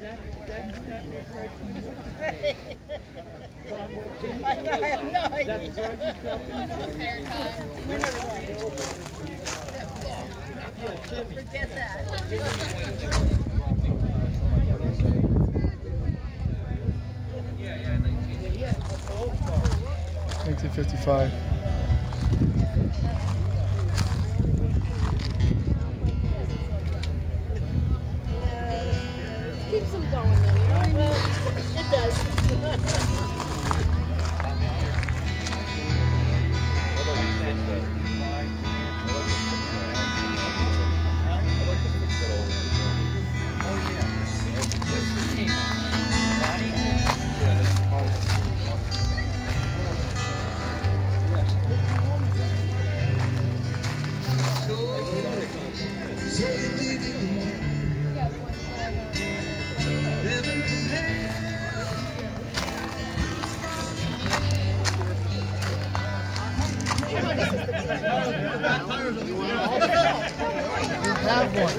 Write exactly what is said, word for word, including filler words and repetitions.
Forget that. nineteen fifty-five. Keeps them going, though. You know what I mean? It does. Have one.